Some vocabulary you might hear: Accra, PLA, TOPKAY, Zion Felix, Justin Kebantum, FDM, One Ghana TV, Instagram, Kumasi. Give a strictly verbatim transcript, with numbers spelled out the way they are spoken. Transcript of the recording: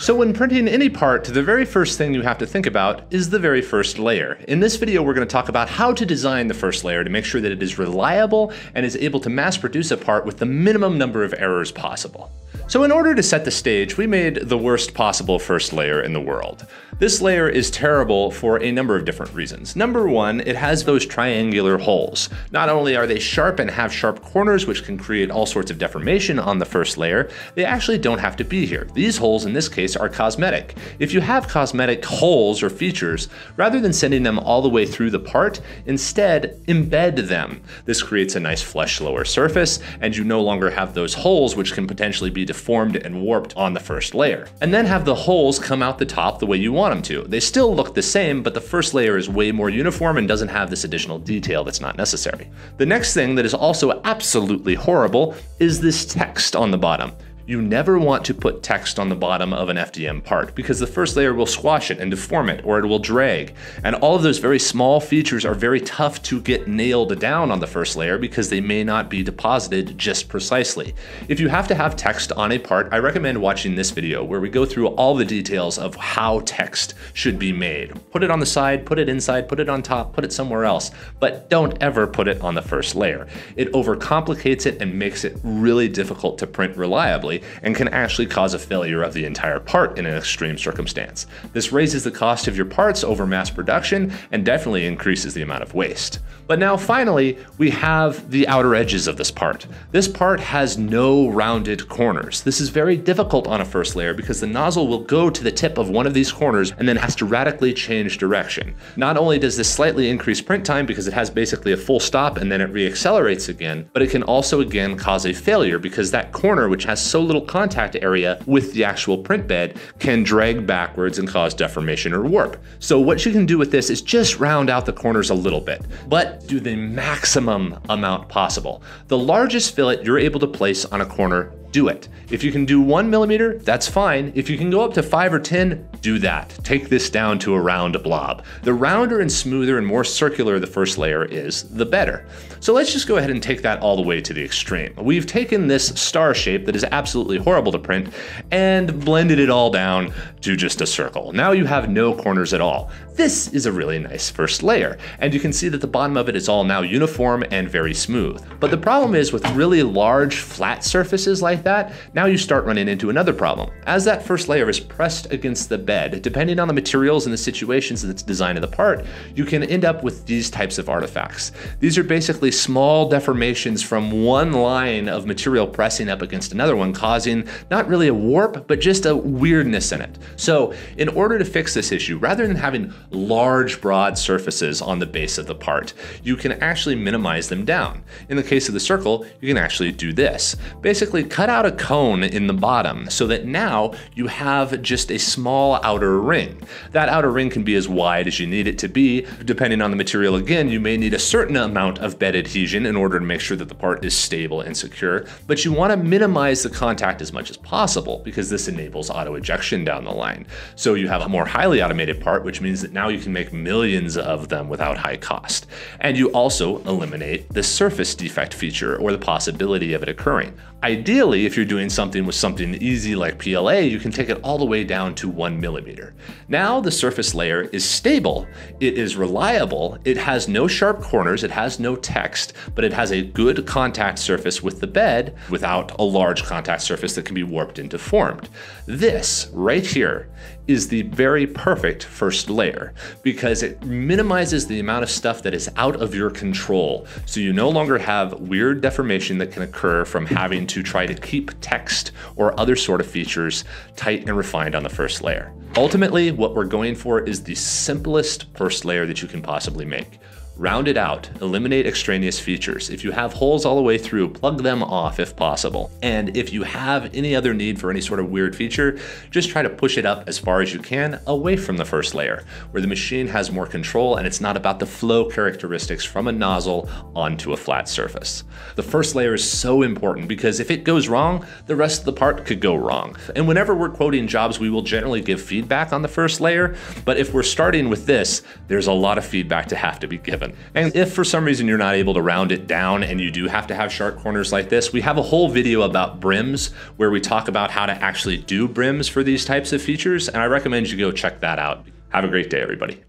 So when printing any part, the very first thing you have to think about is the very first layer. In this video, we're going to talk about how to design the first layer to make sure that it is reliable and is able to mass produce a part with the minimum number of errors possible. So in order to set the stage, we made the worst possible first layer in the world. This layer is terrible for a number of different reasons. Number one, it has those triangular holes. Not only are they sharp and have sharp corners, which can create all sorts of deformation on the first layer, they actually don't have to be here. These holes in this case are cosmetic. If you have cosmetic holes or features, rather than sending them all the way through the part, instead embed them. This creates a nice flush lower surface, and you no longer have those holes, which can potentially be deformed and warped on the first layer. And then have the holes come out the top the way you want them to. They still look the same, but the first layer is way more uniform and doesn't have this additional detail that's not necessary. The next thing that is also absolutely horrible is this text on the bottom. You never want to put text on the bottom of an F D M part because the first layer will squash it and deform it, or it will drag. And all of those very small features are very tough to get nailed down on the first layer because they may not be deposited just precisely. If you have to have text on a part, I recommend watching this video where we go through all the details of how text should be made. Put it on the side, put it inside, put it on top, put it somewhere else, but don't ever put it on the first layer. It overcomplicates it and makes it really difficult to print reliably, and can actually cause a failure of the entire part in an extreme circumstance. This raises the cost of your parts over mass production and definitely increases the amount of waste. But now finally, we have the outer edges of this part. This part has no rounded corners. This is very difficult on a first layer because the nozzle will go to the tip of one of these corners and then has to radically change direction. Not only does this slightly increase print time because it has basically a full stop and then it reaccelerates again, but it can also again cause a failure because that corner, which has so little contact area with the actual print bed, can drag backwards and cause deformation or warp. So what you can do with this is just round out the corners a little bit, but do the maximum amount possible. The largest fillet you're able to place on a corner, do it. If you can do one millimeter, that's fine. If you can go up to five or ten, do that. Take this down to a round blob. The rounder and smoother and more circular the first layer is, the better. So let's just go ahead and take that all the way to the extreme. We've taken this star shape that is absolutely horrible to print and blended it all down to just a circle. Now you have no corners at all. This is a really nice first layer, and you can see that the bottom of it is all now uniform and very smooth. But the problem is with really large flat surfaces like that, now you start running into another problem. As that first layer is pressed against the bed, depending on the materials and the situations and the design of the part, you can end up with these types of artifacts. These are basically small deformations from one line of material pressing up against another one, causing not really a warp, but just a weirdness in it. So in order to fix this issue, rather than having large, broad surfaces on the base of the part, you can actually minimize them down. In the case of the circle, you can actually do this. Basically, cut out a cone in the bottom so that now you have just a small outer ring. That outer ring can be as wide as you need it to be. Depending on the material, again, you may need a certain amount of bed adhesion in order to make sure that the part is stable and secure, but you want to minimize the contact as much as possible because this enables auto ejection down the line. So you have a more highly automated part, which means that now you can make millions of them without high cost. And you also eliminate the surface defect feature or the possibility of it occurring. Ideally, if you're doing something with something easy like P L A, you can take it all the way down to one millimeter. Now the surface layer is stable, it is reliable, it has no sharp corners, it has no text, but it has a good contact surface with the bed without a large contact surface that can be warped and deformed. This right here is the very perfect first layer because it minimizes the amount of stuff that is out of your control. So you no longer have weird deformation that can occur from having to try to keep text or other sort of features tight and refined on the first layer. Ultimately, what we're going for is the simplest first layer that you can possibly make. Round it out, eliminate extraneous features. If you have holes all the way through, plug them off if possible. And if you have any other need for any sort of weird feature, just try to push it up as far as you can away from the first layer, where the machine has more control and it's not about the flow characteristics from a nozzle onto a flat surface. The first layer is so important because if it goes wrong, the rest of the part could go wrong. And whenever we're quoting jobs, we will generally give feedback on the first layer, but if we're starting with this, there's a lot of feedback to have to be given. seven. And if for some reason you're not able to round it down and you do have to have sharp corners like this, we have a whole video about brims where we talk about how to actually do brims for these types of features, and I recommend you go check that out. Have a great day, everybody.